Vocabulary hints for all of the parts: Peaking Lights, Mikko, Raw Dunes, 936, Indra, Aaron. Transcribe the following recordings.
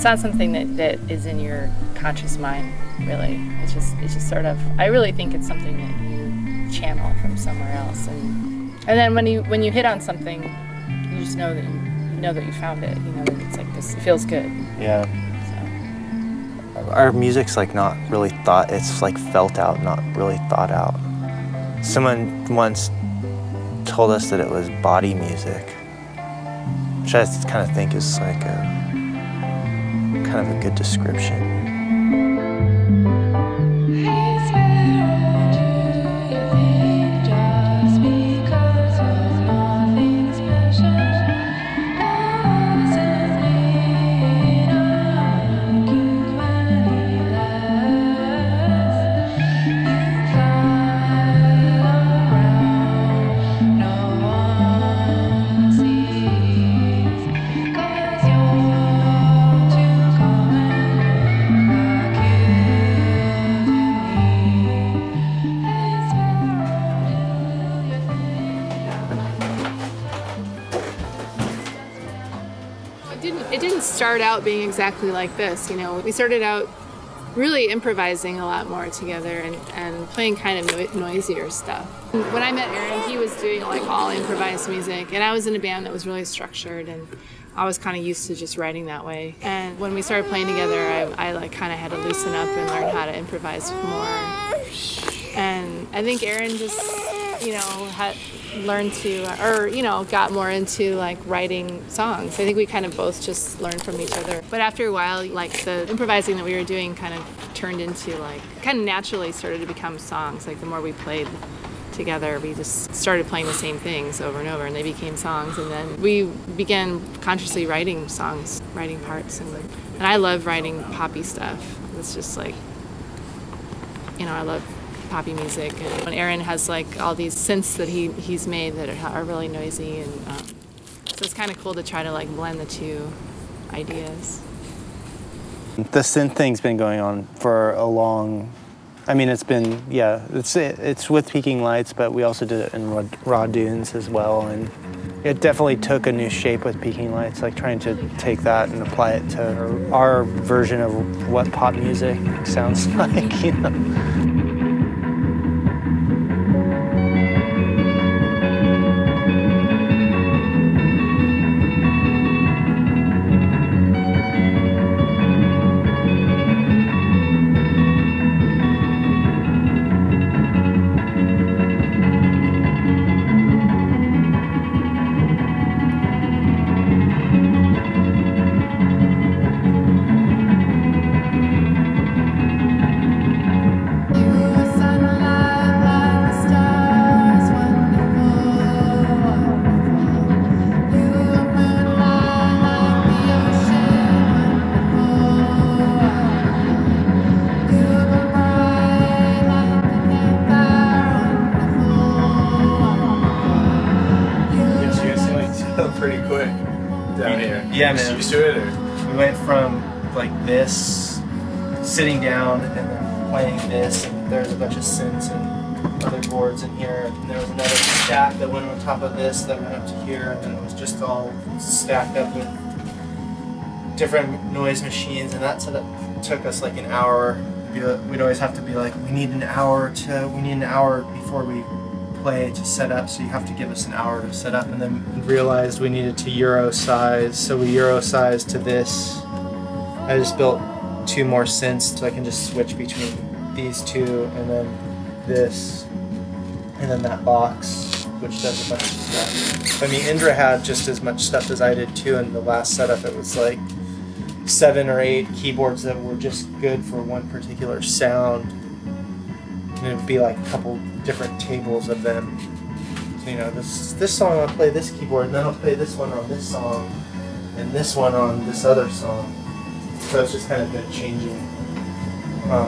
It's not something that is in your conscious mind, really. It's just sort of, I really think it's something that you channel from somewhere else, and then when you hit on something, you just know that you found it. You know that it's like this. It feels good. Yeah. So. Our music's like not really thought. It's like felt out, not really thought out. Someone once told us that it was body music, which I kind of think is like a kind of a good description. It didn't start out being exactly like this, you know. We started out really improvising a lot more together and playing kind of noisier stuff. When I met Aaron, he was doing like all improvised music, and I was in a band that was really structured, and I was kind of used to just writing that way. And when we started playing together, I like kind of had to loosen up and learn how to improvise more. And I think Aaron just, you know, had learned to, or, you know, got more into like writing songs. I think we kind of both just learned from each other. But after a while, like the improvising that we were doing kind of turned into like, kind of naturally started to become songs. Like the more we played together, we just started playing the same things over and over, and they became songs. And then we began consciously writing songs, writing parts. And I love writing poppy stuff. It's just like, you know, I love poppy music, and Aaron has like all these synths that he's made that are really noisy, and so it's kind of cool to try to like blend the two ideas. The synth thing's been going on for a long, I mean it's been, yeah, it's with Peaking Lights, but we also did it in Raw Dunes as well, and it definitely took a new shape with Peaking Lights, like trying to take that and apply it to our version of what pop music sounds like, you know. Pretty quick down here. Yeah, man. You to it, or? We went from like this, sitting down, and then playing this. And there's a bunch of synths and other boards in here. And there was another stack that went on top of this, that went up to here, and it was just all stacked up with different noise machines. And that took us like an hour. We'd always have to be like, we need an hour before we play to set up, so you have to give us an hour to set up. And then realized we needed to euro size, so we euro sized to this. I just built two more synths so I can just switch between these two, and then this, and then that box, which does a bunch of stuff. I mean, Indra had just as much stuff as I did too. In the last setup, it was like 7 or 8 keyboards that were just good for one particular sound. And it would be like a couple different tables of them. So, you know, this song I'll play this keyboard, and then I'll play this one on this song, and this one on this other song. So it's just kind of been changing how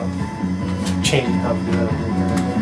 we do that.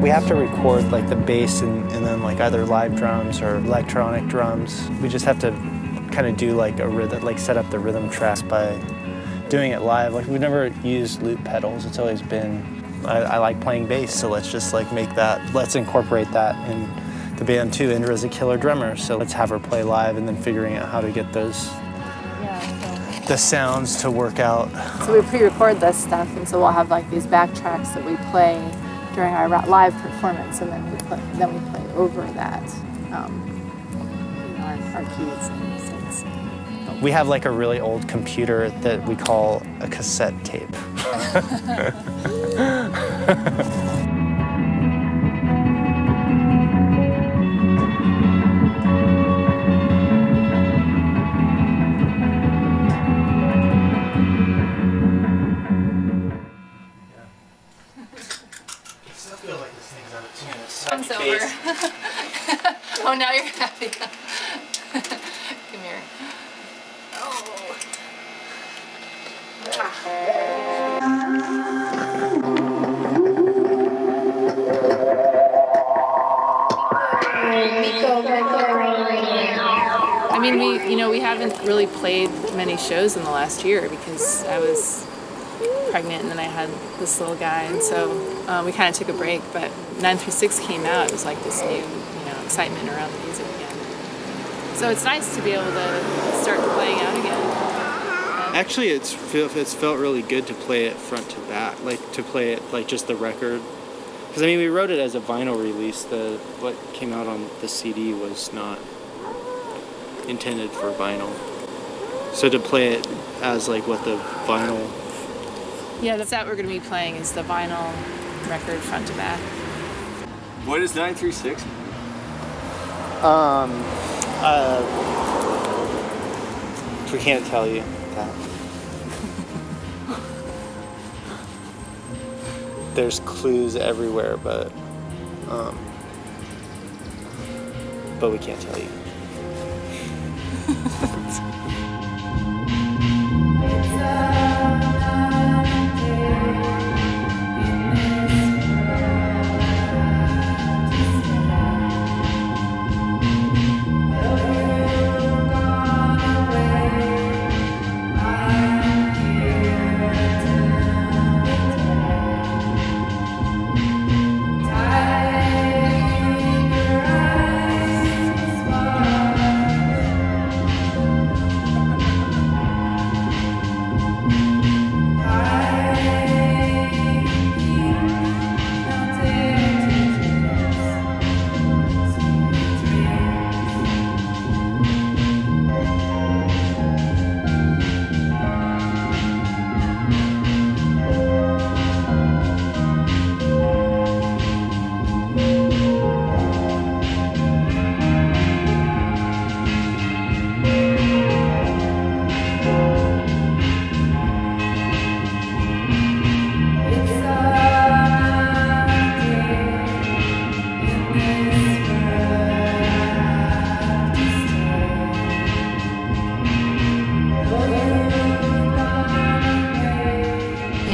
We We have to record like the bass and then like either live drums or electronic drums. We just have to kind of do like a rhythm, like set up the rhythm tracks by doing it live. Like we've never used loop pedals. It's always been, I like playing bass, so let's just like make that, let's incorporate that in the band too. Indra's a killer drummer, so let's have her play live and then figuring out how to get those the sounds to work out. So we pre-record this stuff, and so we'll have like these back tracks that we play during our live performance, and then we play over that our keys and sets. We have like a really old computer that we call a cassette tape. Oh, now you're happy. Come here. Oh. I mean, we haven't really played many shows in the last year because I was pregnant and then I had this little guy, and so we kind of took a break. But 936 came out. It was like this new excitement around the music again. So it's nice to be able to start playing out again. Actually, it's felt really good to play it front to back, like to play it like just the record. Because I mean, we wrote it as a vinyl release. What came out on the CD was not intended for vinyl. So to play it as like what the vinyl. Yeah, that's what we're going to be playing, is the vinyl record front to back. What is 936? We can't tell you that. There's clues everywhere, but we can't tell you.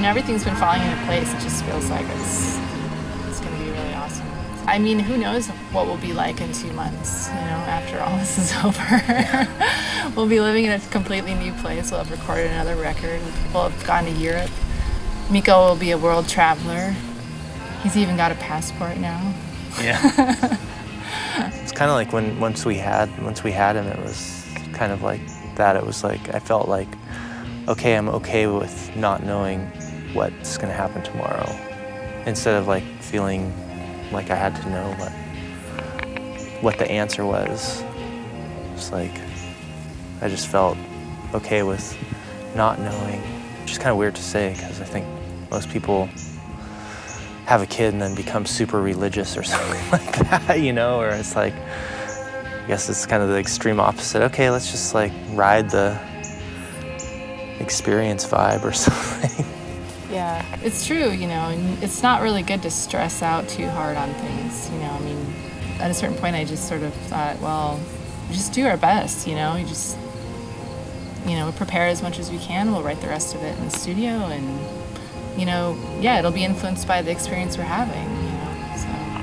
Everything's been falling into place. It just feels like it's going to be really awesome. I mean, who knows what we'll be like in 2 months, after all this is over. We'll be living in a completely new place. We'll have recorded another record. People have gone to Europe. Mikko will be a world traveler. He's even got a passport now. Yeah. It's kind of like when once we had him, it was kind of like that. It was like I felt like, okay, I'm okay with not knowing what's going to happen tomorrow, instead of like feeling like I had to know what the answer was. It's like I just felt okay with not knowing, which is kind of weird to say because I think most people have a kid and then become super religious or something like that, or it's like, I guess it's kind of the extreme opposite. Okay, let's just like ride the experience vibe or something. Yeah, it's true, and it's not really good to stress out too hard on things, I mean, at a certain point I just sort of thought, well, just do our best, you just, prepare as much as we can, we'll write the rest of it in the studio, and, yeah, it'll be influenced by the experience we're having, so.